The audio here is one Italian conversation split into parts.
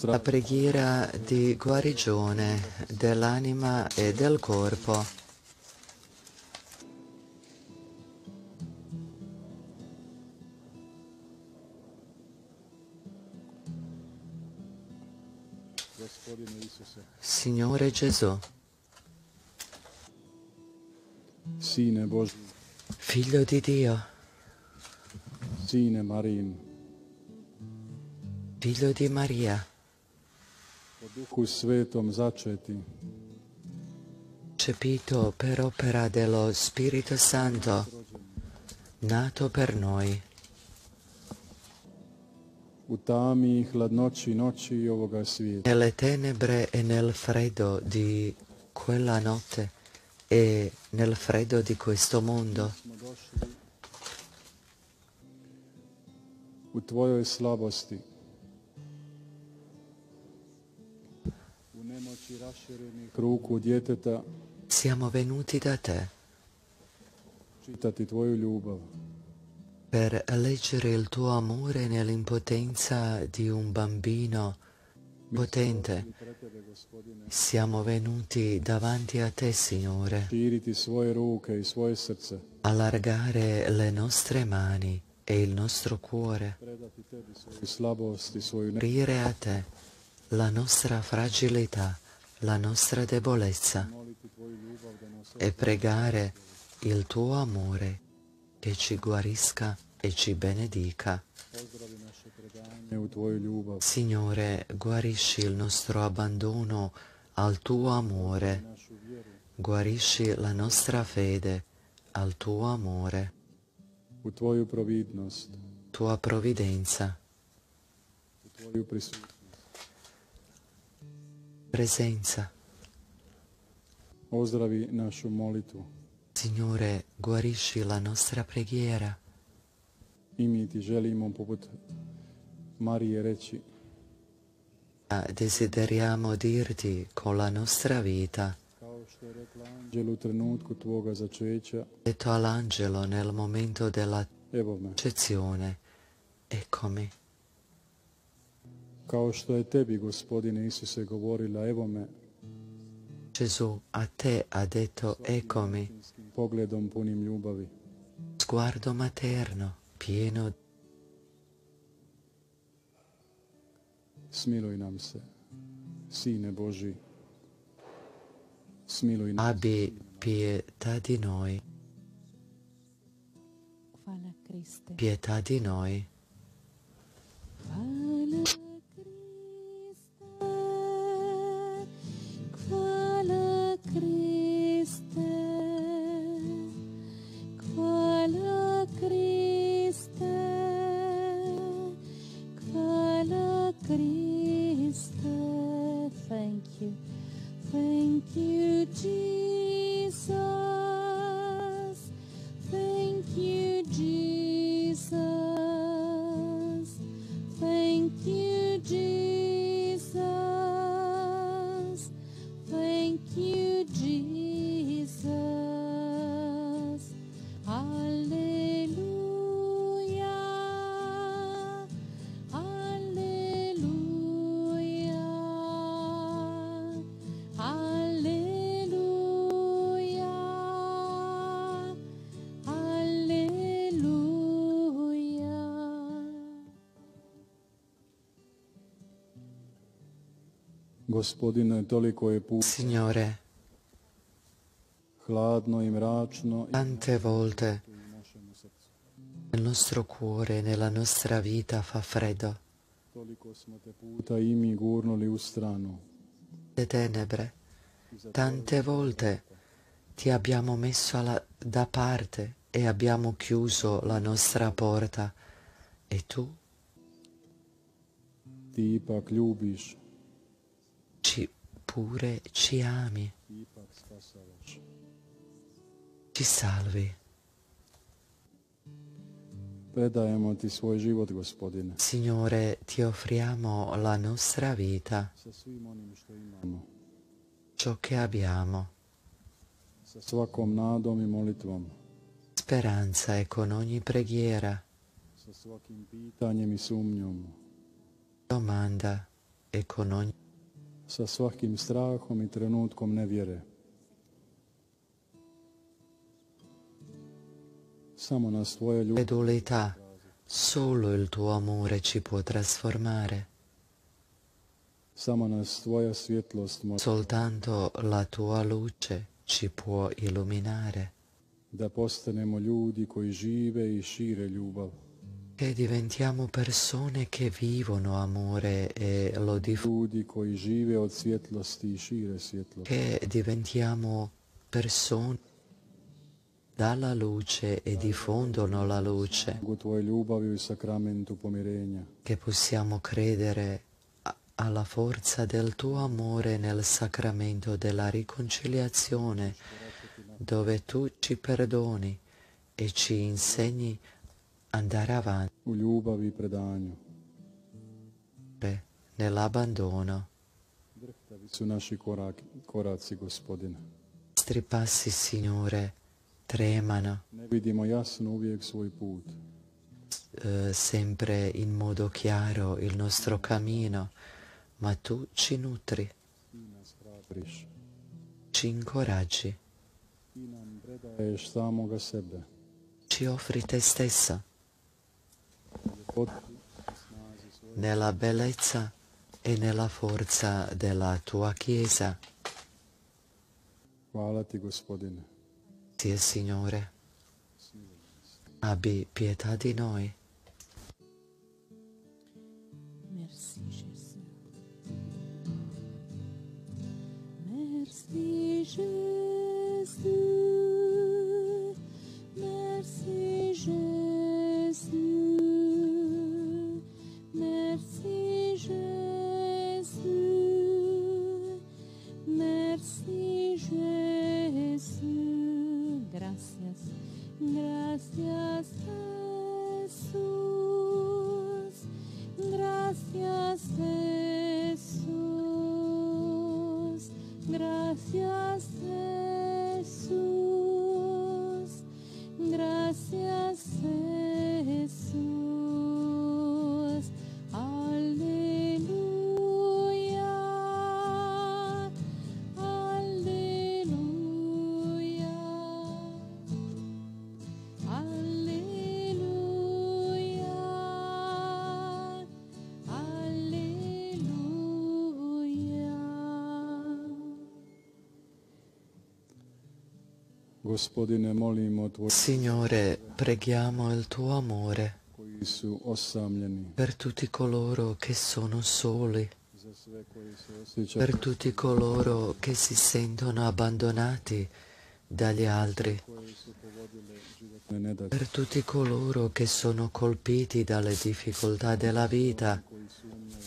La preghiera di guarigione dell'anima e del corpo. Signore Gesù, Figlio di Dio, Figlio di Maria, concepito per opera dello Spirito Santo, nato per noi. Nelle tenebre e nel freddo di quella notte e nel freddo di questo mondo, siamo venuti da te per leggere il tuo amore nell'impotenza di un bambino potente. Siamo venuti davanti a te, Signore, allargare le nostre mani e il nostro cuore, offrire a te la nostra fragilità, la nostra debolezza, e pregare il tuo amore che ci guarisca e ci benedica. Signore, guarisci il nostro abbandono al tuo amore, guarisci la nostra fede al tuo amore, tua provvidenza, presenza. Signore, guarisci la nostra preghiera. Desideriamo dirti con la nostra vita, detto all'angelo nel momento della accezione, eccomi. Gesù a te ha detto eccomi, sguardo materno pieno. Abbi pietà di noi, pietà di noi. Signore, tante volte nel nostro cuore, nella nostra vita fa freddo. Le tenebre, tante volte ti abbiamo messo da parte e abbiamo chiuso la nostra porta, e tu pure ci ami, ci salvi. Signore, ti offriamo la nostra vita, ciò che abbiamo, speranza, e con ogni preghiera, Domanda ekonomija. Sa svakim strahom i trenutkom nevjere. Samo na svoje ljubav. Credulità, solo il tuo amore ci può trasformare. Samo nas tvoja svjetlost može. Soltanto la tua luce ci può illuminare. Da postanemo ljudi koji žive i šire ljubav. Che diventiamo persone che vivono amore e lo diffondono. Che diventiamo persone dalla luce e diffondono la luce. Che possiamo credere alla forza del tuo amore nel sacramento della riconciliazione, dove tu ci perdoni e ci insegni andare avanti nell'abbandono. I nostri passi, Signore, tremano sempre in modo chiaro il nostro cammino, ma tu ci nutri, ci incoraggi, ci offri te stessa nella bellezza e nella forza della tua Chiesa. Sì, Signore, abbi pietà di noi. Merci, Gesù. Merci, Gesù. Merci, Gesù. Merci Jésus, merci Jésus, gracias, gracias Jesús, gracias Jesús, gracias Jesús, gracias Jesús. Signore, preghiamo il tuo amore per tutti coloro che sono soli, per tutti coloro che si sentono abbandonati dagli altri, per tutti coloro che sono colpiti dalle difficoltà della vita,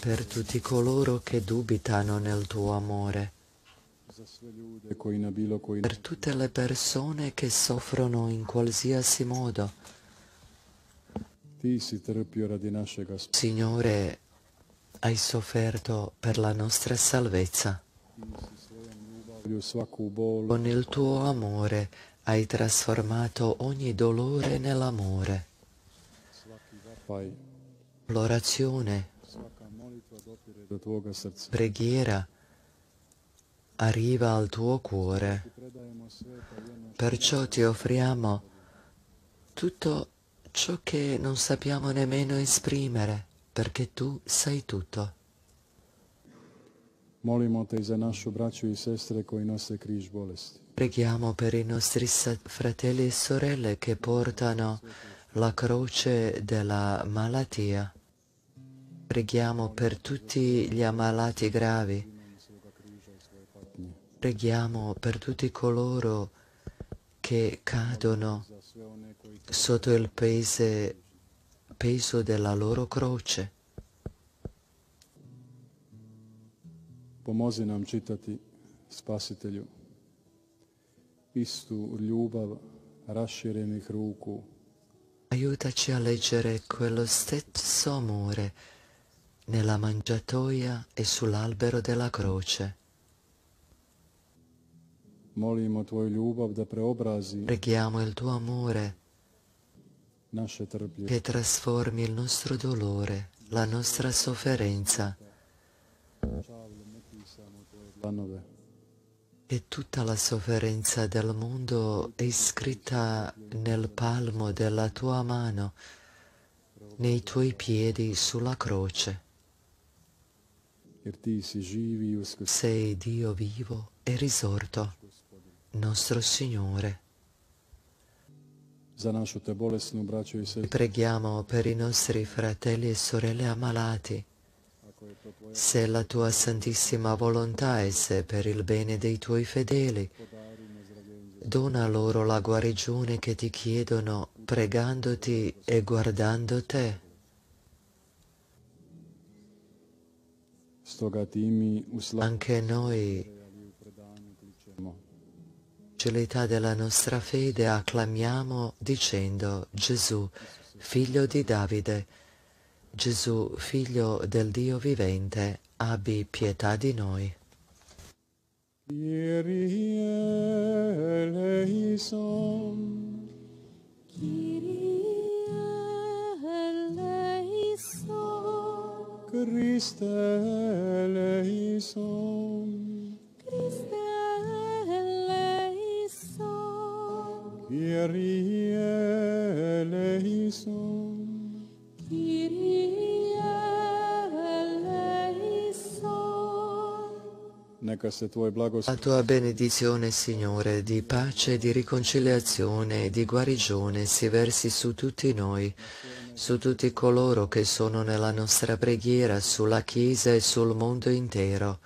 per tutti coloro che dubitano nel tuo amore, per tutte le persone che soffrono in qualsiasi modo. Signore, hai sofferto per la nostra salvezza. Con il tuo amore hai trasformato ogni dolore nell'amore. L'orazione, preghiera, arriva al tuo cuore. Perciò ti offriamo tutto ciò che non sappiamo nemmeno esprimere, perché tu sai tutto. Preghiamo per i nostri fratelli e sorelle che portano la croce della malattia. Preghiamo per tutti gli ammalati gravi. Preghiamo per tutti coloro che cadono sotto il peso della loro croce. Pomozi nam čitati, Spasitelju, istu ljubav raširenih ruku. Aiutaci a leggere quello stesso amore nella mangiatoia e sull'albero della croce. Preghiamo il tuo amore che trasformi il nostro dolore la nostra sofferenza e tutta la sofferenza del mondo è scritta nel palmo della tua mano, nei tuoi piedi sulla croce. Sei Dio vivo e risorto, nostro Signore. Preghiamo per i nostri fratelli e sorelle ammalati, se la tua santissima volontà e se per il bene dei tuoi fedeli, dona loro la guarigione che ti chiedono, pregandoti e guardando te. Anche noi, celità della nostra fede, acclamiamo dicendo: Gesù, figlio di Davide, Gesù, figlio del Dio vivente, abbi pietà di noi. Christe eleison, Christe eleison, Kyrie eleison, Kyrie eleison. La tua benedizione, Signore, di pace, di riconciliazione e di guarigione si versi su tutti noi, su tutti coloro che sono nella nostra preghiera, sulla Chiesa e sul mondo intero.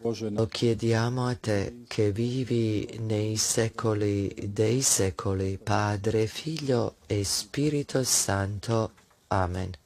Lo chiediamo a te che vivi nei secoli dei secoli, Padre, Figlio e Spirito Santo. Amen.